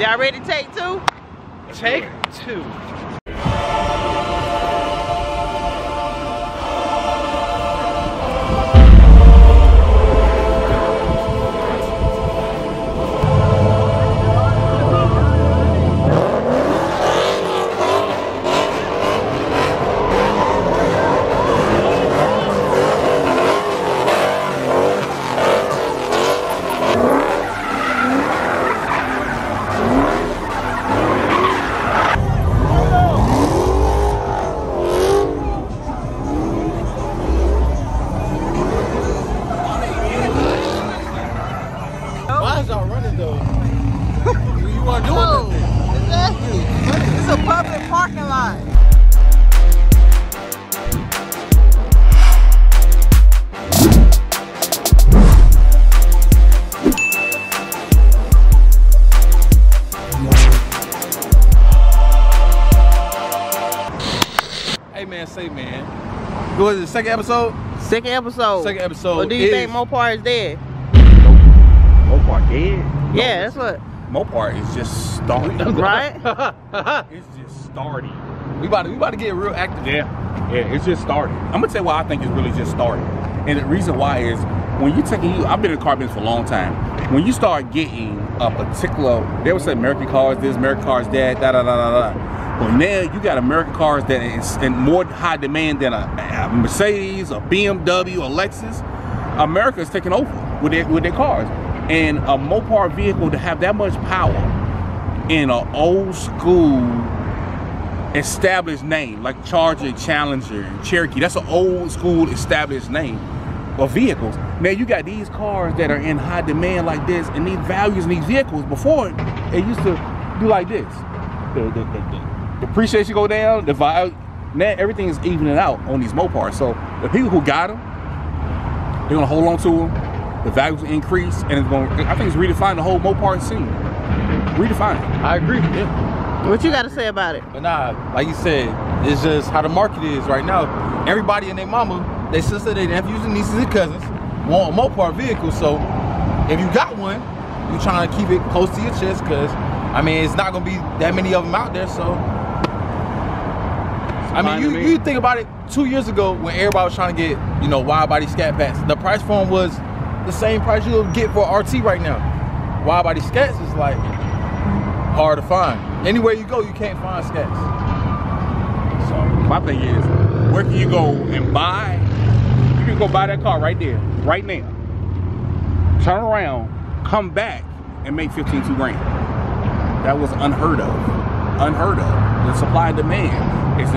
Y'all ready to take two? Take two. What is it, second episode? Second episode. Second episode. Well, do you think Mopar is dead? Mopar dead? Yeah, that's what. Mopar is just starting. Right? It's just starting. We about to get real active. Yeah. Yeah, it's just starting. I'm going to tell you why I think it's really just starting. And the reason why is when you take a, I've been in car business for a long time. When you start getting a particular, they would say American cars this, American cars that, da-da-da-da-da. Well, now you got American cars that is in more high demand than a Mercedes, a BMW, a Lexus. America is taking over with their cars. And a Mopar vehicle to have that much power in an old school established name, like Charger, Challenger, Cherokee, that's an old school established name of vehicles. Now you got these cars that are in high demand like this, and these values in these vehicles, before it used to do like this. The appreciation go down, the vibe, man, everything is evening out on these Mopars. So the people who got them, they're gonna hold on to them. The values will increase, and it's gonna, I think it's redefining the whole Mopar scene. Redefine it. I agree. Yeah. What you gotta say about it? But nah, like you said, it's just how the market is right now. Everybody and their mama, their sister, their nephews, and nieces, and cousins want a Mopar vehicle. So if you got one, you're trying to keep it close to your chest, cause I mean it's not gonna be that many of them out there. So I mean, you think about it, 2 years ago when everybody was trying to get, you know, wide body Scat Packs, the price for them was the same price you'll get for RT right now. Wide body Scats is like hard to find. Anywhere you go, you can't find Scats. So my thing is, where can you go and buy? You can go buy that car right there, right now. Turn around, come back, and make $15,200. That was unheard of. Unheard of. The supply and demand. It's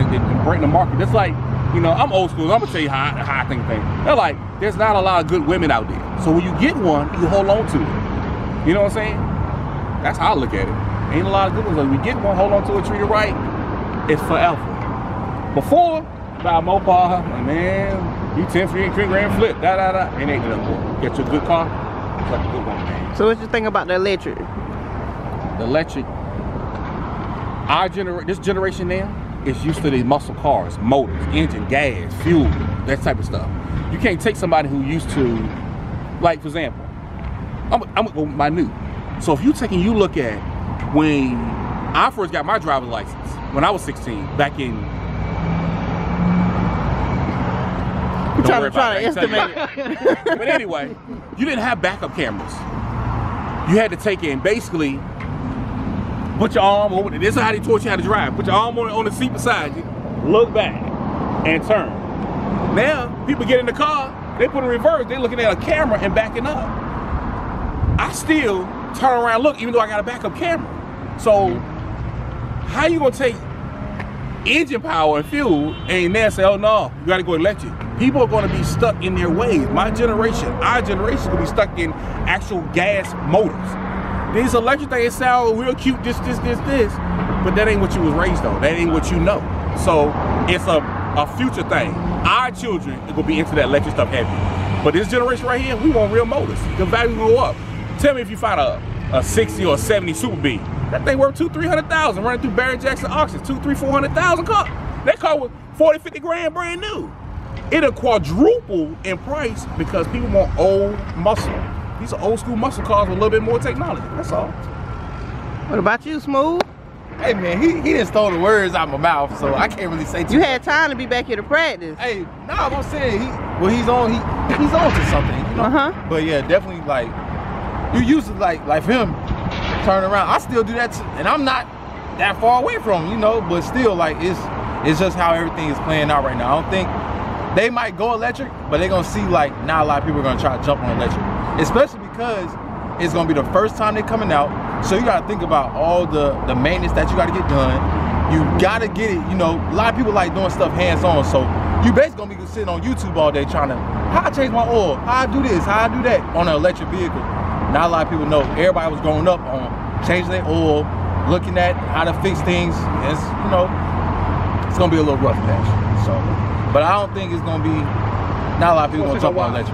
breaking the market. That's like, you know, I'm old school. I'm gonna tell you how I think things. They're like, there's not a lot of good women out there. So when you get one, you hold on to it. You know what I'm saying? That's how I look at it. Ain't a lot of good ones. Like, when you get one, hold on to it, treat it right. It's forever. Before, buy a Mopar, man, you 10 for your $3 grand flip, da da da. It ain't enough. Get your good car, it's like a good one, man. So what you think about the electric? The electric. This generation now. It's used to these muscle cars, motors, engine, gas, fuel, that type of stuff. You can't take somebody who used to, like for example, I'm gonna go minute. So if you take and you look at when I first got my driver's license, when I was 16, back in. Don't worry about it. Estimate it. But anyway, you didn't have backup cameras. You had to take in basically. Put your arm over it. This is how they taught you how to drive. Put your arm on the seat beside you. Look back and turn. Now, people get in the car, they put in reverse, they're looking at a camera and backing up. I still turn around and look, even though I got a backup camera. So, how you gonna take engine power and fuel and now say, oh no, you gotta go electric? People are gonna be stuck in their ways. My generation, our generation, gonna be stuck in actual gas motors. These electric things sound real cute, this, but that ain't what you was raised on. That ain't what you know. So it's a future thing. Our children are gonna be into that electric stuff heavy. But this generation right here, we want real motors. The value go up. Tell me if you find a 60 or a 70 Super B. That thing worth $200,000-$300,000 running through Barry Jackson auctions, $200,000-$400,000 car. That car was $40,000-$50,000 brand new. It'll quadruple in price because people want old muscle. These are old school muscle cars with a little bit more technology. That's all. What about you, Smooth? Hey man, he just stole the words out of my mouth, so I can't really say too much. You had time to be back here to practice. Hey, no, I'm saying he's on to something, you know? Uh-huh. But yeah, definitely like you used to like him turn around. I still do that too, and I'm not that far away from him, you know, but still like it's just how everything is playing out right now. I don't think they might go electric, but they're gonna see like not a lot of people are gonna try to jump on electric. Especially because it's gonna be the first time they're coming out. So you gotta think about all the maintenance that you gotta get done. You gotta get it, you know, a lot of people like doing stuff hands-on. So you basically gonna be sitting on YouTube all day trying to, how I change my oil, how I do this, how I do that on an electric vehicle. Not a lot of people know. Everybody was growing up on changing their oil, looking at how to fix things. It's, you know, it's gonna be a little rough patch. So. But I don't think it's gonna be, not a lot of people gonna talk about electric.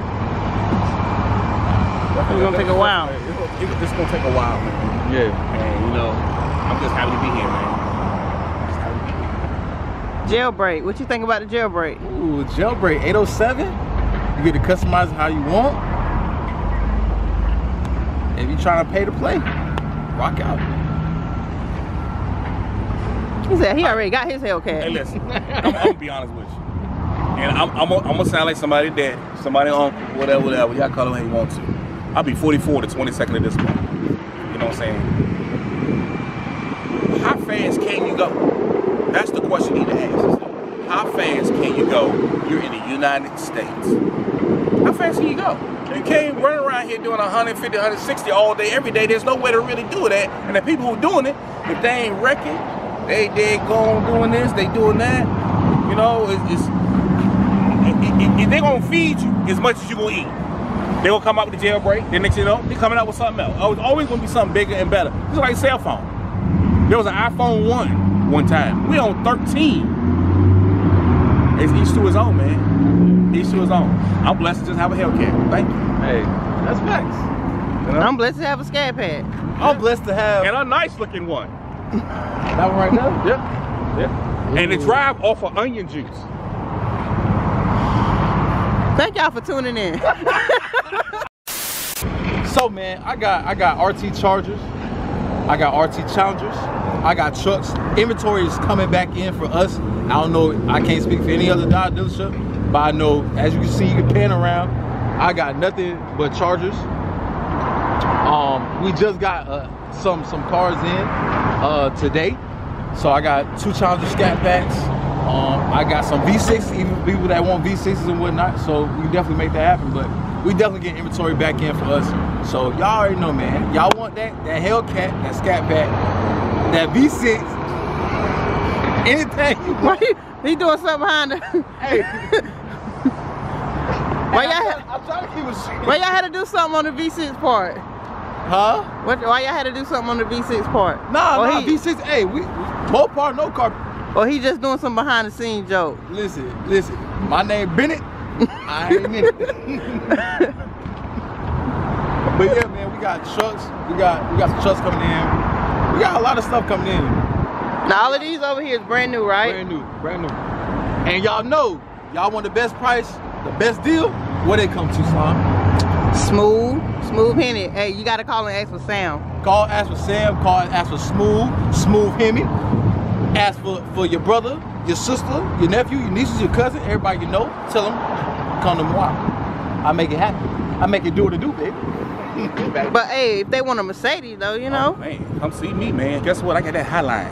It's gonna take a while. It's gonna take a while. Yeah. And you know, I'm just happy to be here, man. Jailbreak, what you think about the Jailbreak? Ooh, Jailbreak 807. You get to customize it how you want. If you trying to pay to play, rock out. He said he already got his Hellcat. Hey listen, I'm gonna be honest with you. And I'm gonna sound like somebody dad, somebody uncle, whatever, y'all call it how you want to. I'll be 44 the 22nd of this month. You know what I'm saying? How fast can you go? That's the question you need to ask. How fast can you go? You're in the United States. How fast can you go? You can't run around here doing 150, 160 all day, every day. There's no way to really do that. And the people who are doing it, if they ain't wrecking, they go on doing this, they doing that. You know, they're gonna feed you as much as you gonna eat. They're gonna come out with a Jailbreak. Then next thing you know, they're coming out with something else. It's always gonna be something bigger and better. It's like a cell phone. There was an iPhone 1 one time. We on 13. It's each to his own, man. Each to his own. I'm blessed to just have a Hellcat. Thank you. Hey, that's facts. You know? I'm blessed to have a Scat Pack. I'm blessed to have. And a nice looking one. That one right now? Yeah. Yeah. Ooh. And they drive off of onion juice. Thank y'all for tuning in. So man, I got RT Chargers, I got RT Challengers, I got trucks. Inventory is coming back in for us. I don't know, I can't speak for any other Dodge dealership, but I know, as you can see, you can pan around. I got nothing but Chargers. We just got some cars in today. So I got 2 Challenger Scat Packs. I got some V6s, even people that want V6s and whatnot, so we definitely make that happen. But we definitely get inventory back in for us. So y'all already know, man. Y'all want that Hellcat, that Scat Pack, that V6, anything you want. He doing something behind us. Hey. Why y'all had to do something on the V6 part? Huh? Why y'all had to do something on the V6 part? Nah, V6, hey, we Mopar, no car. Or he just doing some behind the scenes joke. Listen. My name Bennett. I ain't in it. But yeah, man, we got trucks. We got some trucks coming in. We got a lot of stuff coming in. Now all of these over here is brand new, right? Brand new. And y'all know, y'all want the best price, the best deal. Where they come to, Slime? Smooth Henny. Hey, you gotta call and ask for Sam. Call, ask for Sam. Call, ask for Smooth Henny. Ask for your brother, your sister, your nephew, your nieces, your cousin, everybody you know. Tell them, come to moi. I make it happen. I make it do what it do, baby. But hey, if they want a Mercedes though, you know. Oh, man, come see me, man. Guess what? I got that Highline.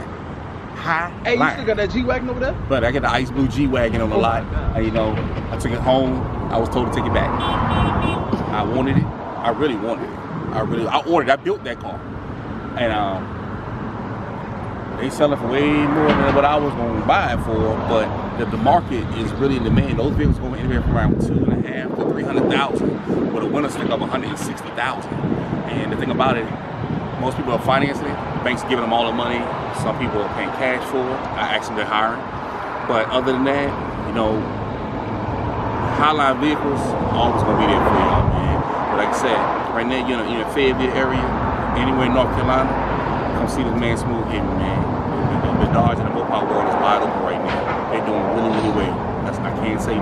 Hey, you still got that G-Wagon over there? But I got the ice blue G-Wagon on the lot. And, you know, I took it home. I was told to take it back. I wanted it. I really wanted it. I ordered. I built that car. And they sell it for way more than what I was going to buy it for, but the market is really in demand. Those vehicles are going to be anywhere from around 2.5 to 300,000 with a winner stick of 160,000. And the thing about it, most people are financing it. Banks are giving them all the money. Some people are paying cash for it. I asked them they're hiring. But other than that, you know, Highline vehicles are always going to be there for y'all, man. But like I said, right now you're in the Fayetteville area, anywhere in North Carolina. Come see this man Smooth Henry, man. The Dodge and the Mopar world is wide open right now. They're doing really, really well. I can't say that. I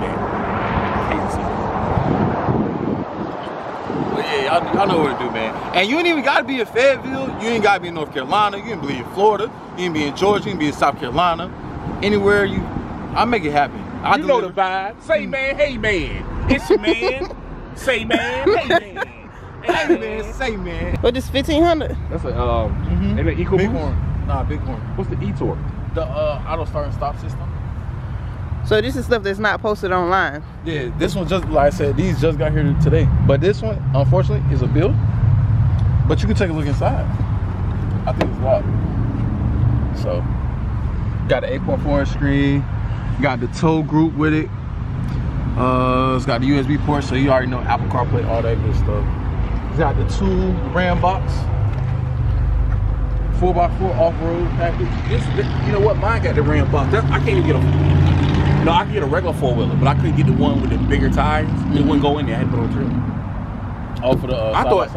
can't say that. But yeah, yeah, I know what to do, man. And you ain't even gotta be in Fayetteville, you ain't gotta be in North Carolina, you can be in Florida, you can be in Georgia, you can be in South Carolina. Anywhere you, I make it happen. You know the vibe. Say man, hey man. It's your man. Say man, hey man. Hey man, say man. What is 1500? That's a an eco big horn. Nah, big horn. What's the e-torque? The auto start and stop system. So this is stuff that's not posted online. Yeah, this one just like I said, these just got here today. But this one, unfortunately, is a build. But you can take a look inside. I think it's locked. So got an 8.4 inch screen. Got the tow group with it. It's got the USB port, so you already know Apple CarPlay, all that good stuff. It's got the 2 Ram box, 4x4 off-road package. You know what? Mine got the Ram box. I can't even get a. No, I can get a regular four-wheeler, but I couldn't get the one with the bigger tires. It wouldn't go in there. I had to put on trip. Oh, for the.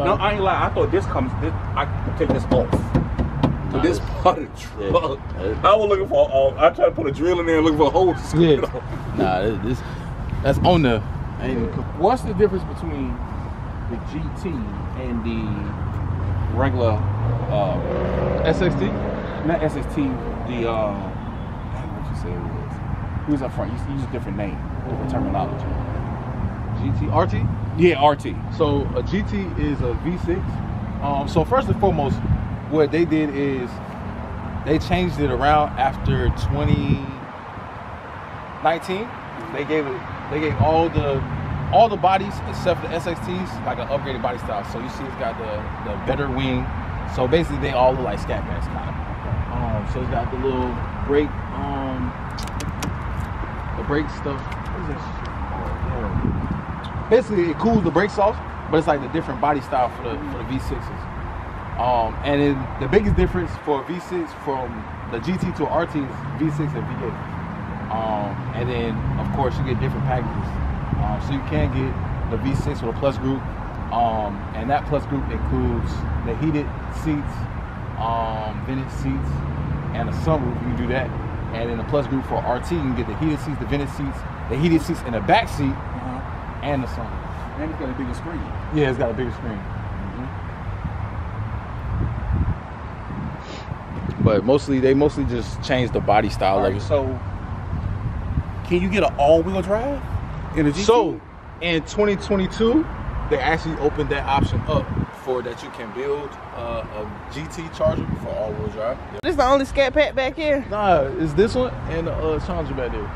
No, I ain't lying. I thought this comes. I can take this off. But this part of the truck. Yeah. I was looking for. I tried to put a drill in there, and looking for a hole. Yeah. Nah, this. That's on the. What's the difference between the GT and the regular SXT? Not SXT, the what you say it was? Who's up front? You use a different name, different terminology. GT, RT? Yeah, RT. So a GT is a V6. So first and foremost, what they did is they changed it around after 2019. They gave all the bodies except the SXTs like an upgraded body style. So you see it's got the better wing. So basically they all look like Scat Packs kind of. So it's got the little brake stuff. What is that shit called? Basically it cools the brakes off, but it's like the different body style for the V6s. And then the biggest difference for V6 from the GT to RT is V6 and V8. And then of course you get different packages. So you can get the V6 with a plus group, and that plus group includes the heated seats, vented seats, and a sunroof. You can do that. And then the plus group for RT, you can get the heated seats, the vented seats, in the back seat, and the sunroof. And it's got a bigger screen. Yeah, it's got a bigger screen. But they mostly just changed the body style. All right, so can you get an all-wheel drive? So in 2022 they actually opened that option up for that. You can build a GT Charger for all-wheel drive. This is the only Scat Pack back here? Nah, it's this one and the Challenger back there.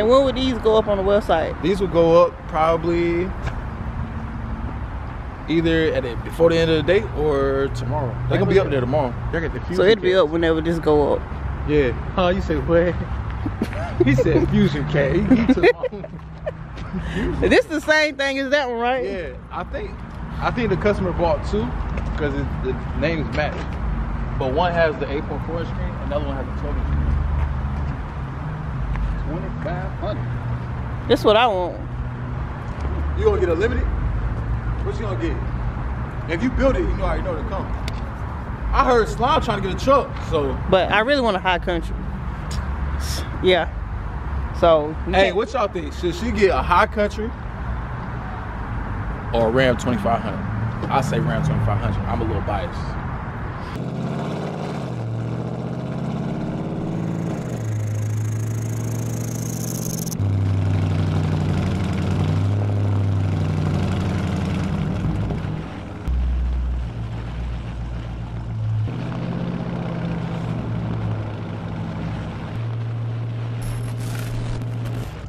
And when would these go up on the website? These would go up probably either before the end of the day or tomorrow. They're gonna be up there tomorrow. So it'll be up whenever this go up. Yeah. Huh? You say what? He said Fusion K. This the same thing as that one, right? Yeah, I think the customer bought two because the names match. But one has the 8.4 screen, another one has the 12 screen. 2500. That's what I want. You gonna get a limited? What you gonna get? If you build it, you already know to come. I heard Slime trying to get a truck, so. But I really want a High Country. Yeah. So hey, what y'all think? Should she get a High Country or a Ram 2500? I say Ram 2500. I'm a little biased.